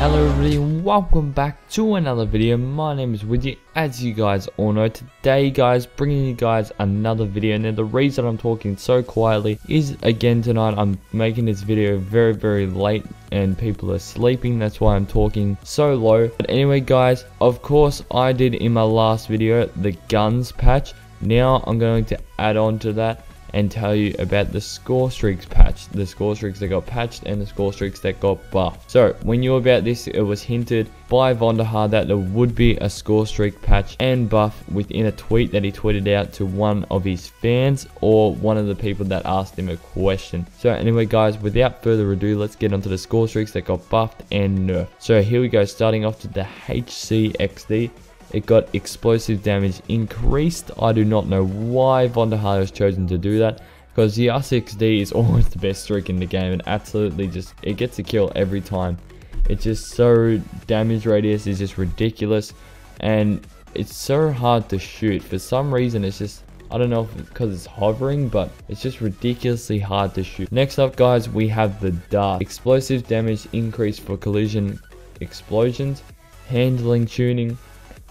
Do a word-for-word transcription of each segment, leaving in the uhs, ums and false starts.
Hello everybody and welcome back to another video. My name is Weizzey, as you guys all know. Today guys, bringing you guys another video, and the reason I'm talking so quietly is, again, tonight I'm making this video very very late and people are sleeping. That's why I'm talking so low. But anyway guys, of course I did in my last video the guns patch. Now I'm going to add on to that and tell you about the score streaks patch, the score streaks that got patched and the score streaks that got buffed. So we knew about this. It was hinted by Vonderhaar that there would be a score streak patch and buff within a tweet that he tweeted out to one of his fans or one of the people that asked him a question. So anyway guys, without further ado, let's get onto the score streaks that got buffed and nerfed. So here we go, starting off with the H C X D. It got explosive damage increased. I do not know why Vonderhaar has chosen to do that, because the R six D is always the best streak in the game and absolutely just, it gets a kill every time. It's just so, damage radius is just ridiculous and it's so hard to shoot. For some reason it's just, I don't know if it's because it's hovering, but it's just ridiculously hard to shoot. Next up guys, we have the dart. Explosive damage increased for collision, explosions, handling, tuning.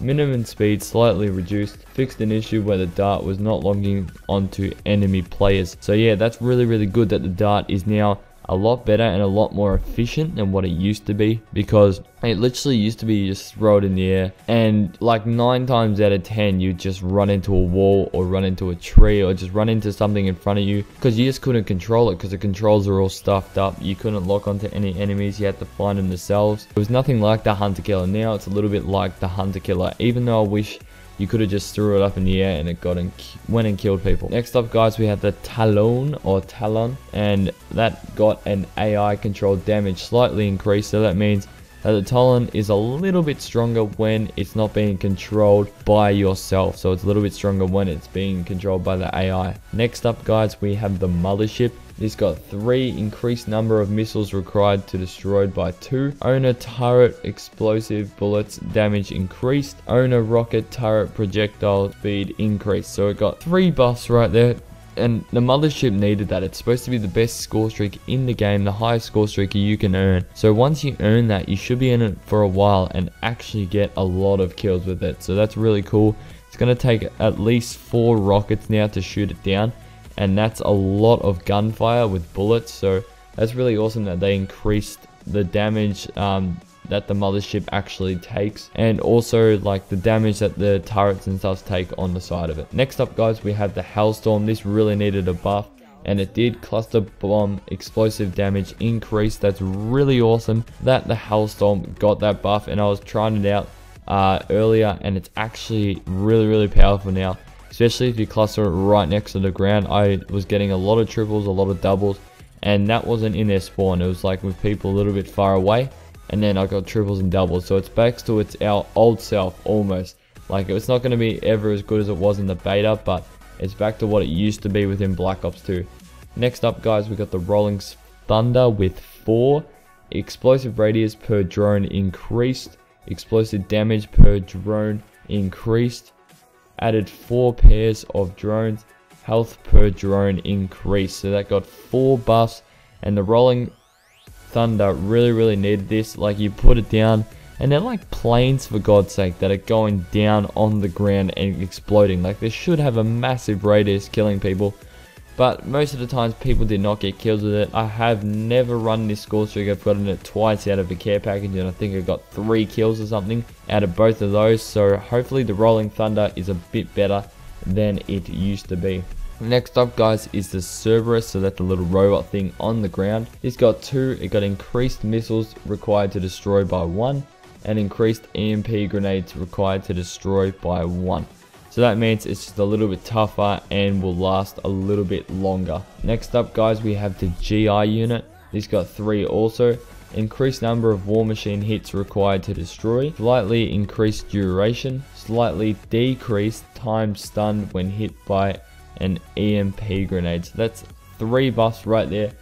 Minimum speed slightly reduced, fixed an issue where the dart was not logging onto enemy players. So yeah, that's really really good that the dart is now a lot better and a lot more efficient than what it used to be, because it literally used to be you just throw it in the air and like nine times out of ten you just run into a wall or run into a tree or just run into something in front of you, because you just couldn't control it because the controls are all stuffed up. You couldn't lock onto any enemies, you had to find them themselves. It was nothing like the Hunter Killer. Now it's a little bit like the Hunter Killer, even though I wish you could have just threw it up in the air and it got and went and killed people. Next up guys, we have the Talon or Talon, and that got an A I controlled damage slightly increased. So that means that the Talon is a little bit stronger when it's not being controlled by yourself. So it's a little bit stronger when it's being controlled by the A I. Next up guys, we have the Mothership. This got three increased number of missiles required to destroyed by two. Owner turret explosive bullets damage increased. Owner rocket turret projectile speed increased. So it got three buffs right there. And the Mothership needed that. It's supposed to be the best score streak in the game, the highest score streak you can earn. So once you earn that, you should be in it for a while and actually get a lot of kills with it. So that's really cool. It's going to take at least four rockets now to shoot it down. And that's a lot of gunfire with bullets. So that's really awesome that they increased the damage um, that the Mothership actually takes, and also like the damage that the turrets and stuff take on the side of it. Next up guys, we have the Hellstorm. This really needed a buff, and it did. Cluster bomb explosive damage increased. That's really awesome that the Hellstorm got that buff, and I was trying it out uh, earlier and it's actually really really powerful now. Especially if you cluster it right next to the ground. I was getting a lot of triples, a lot of doubles, and that wasn't in their spawn. It was like with people a little bit far away, and then I got triples and doubles. So it's back to its our old self almost. Like it's not going to be ever as good as it was in the beta, but it's back to what it used to be within Black Ops two. Next up guys, we got the Rolling Thunder with four. Explosive radius per drone increased. Explosive damage per drone increased. Added four pairs of drones, health per drone increased. So that got four buffs, and the Rolling Thunder really really needed this. Like you put it down and they're like planes, for God's sake, that are going down on the ground and exploding. Like they should have a massive radius killing people, but most of the times people did not get killed with it. I have never run this score streak. I've gotten it twice out of a care package, and I think I got three kills or something out of both of those. So hopefully the Rolling Thunder is a bit better than it used to be. Next up guys is the Cerberus. So that's the little robot thing on the ground. It's got two. It got increased missiles required to destroy by one, and increased E M P grenades required to destroy by one. So that means it's just a little bit tougher and will last a little bit longer. Next up guys, we have the G I unit. This got three also. Increased number of war machine hits required to destroy. Slightly increased duration. Slightly decreased time stunned when hit by an E M P grenade. So that's three buffs right there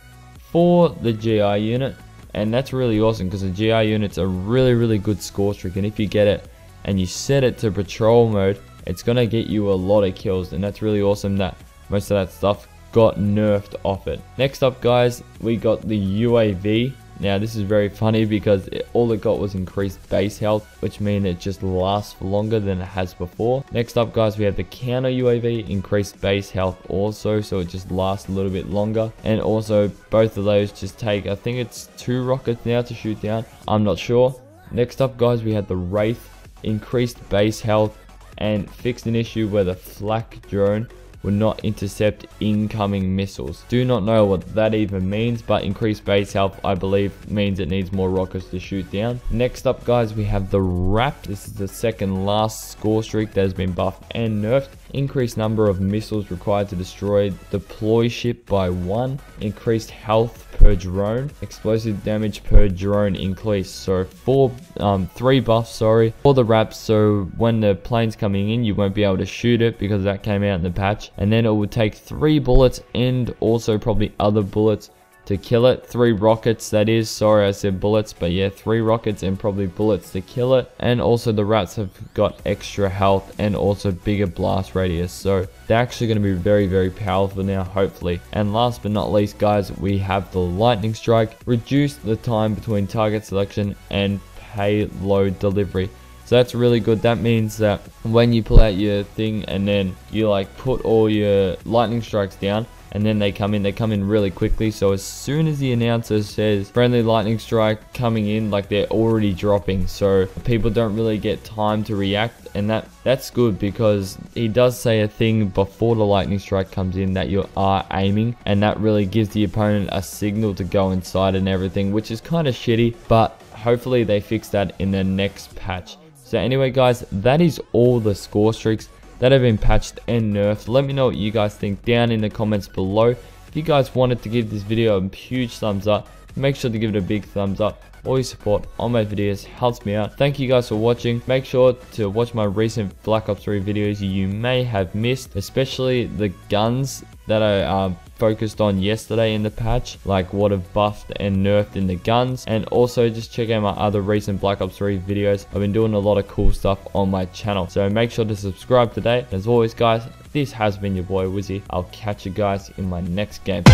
for the G I unit. And that's really awesome, because the G I unit's a really really good score streak. And if you get it and you set it to patrol mode, it's going to get you a lot of kills, and that's really awesome that most of that stuff got nerfed off it. Next up guys, we got the U A V. Now this is very funny because it, all it got was increased base health, which means it just lasts for longer than it has before. Next up guys, we have the counter U A V, increased base health also, so it just lasts a little bit longer. And also both of those just take, I think it's two rockets now to shoot down, I'm not sure. Next up guys, we had the Wraith, increased base health and fixed an issue where the flak drone would not intercept incoming missiles. Do not know what that even means, but increased base health I believe means it needs more rockets to shoot down. Next up guys, we have the R A P. This is the second last score streak that has been buffed and nerfed. Increased number of missiles required to destroy deploy ship by one. Increased health per drone. Explosive damage per drone increased. So four, um, three buffs, sorry, for the R A P. So when the plane's coming in, you won't be able to shoot it because that came out in the patch. And then it would take three bullets and also probably other bullets to kill it. Three rockets, that is. Sorry, I said bullets, but yeah, three rockets and probably bullets to kill it. And also the rats have got extra health and also bigger blast radius, so they're actually going to be very very powerful now, hopefully. And last but not least guys, we have the lightning strike, reduce the time between target selection and payload delivery. So that's really good. That means that when you pull out your thing and then you like put all your lightning strikes down and then they come in, they come in really quickly. So as soon as the announcer says friendly lightning strike coming in, like they're already dropping. So people don't really get time to react, and that that's good because he does say a thing before the lightning strike comes in that you are aiming, and that really gives the opponent a signal to go inside and everything, which is kind of shitty, but hopefully they fix that in the next patch. So anyway guys, that is all the score streaks that have been patched and nerfed. Let me know what you guys think down in the comments below. If you guys wanted to give this video a huge thumbs up, make sure to give it a big thumbs up. All your support on my videos helps me out. Thank you guys for watching. Make sure to watch my recent Black Ops three videos you may have missed, especially the guns that I uh, focused on yesterday in the patch, like what have buffed and nerfed in the guns. And also just check out my other recent Black Ops three videos. I've been doing a lot of cool stuff on my channel, so make sure to subscribe today. As always guys, this has been your boy Weizzey. I'll catch you guys in my next game.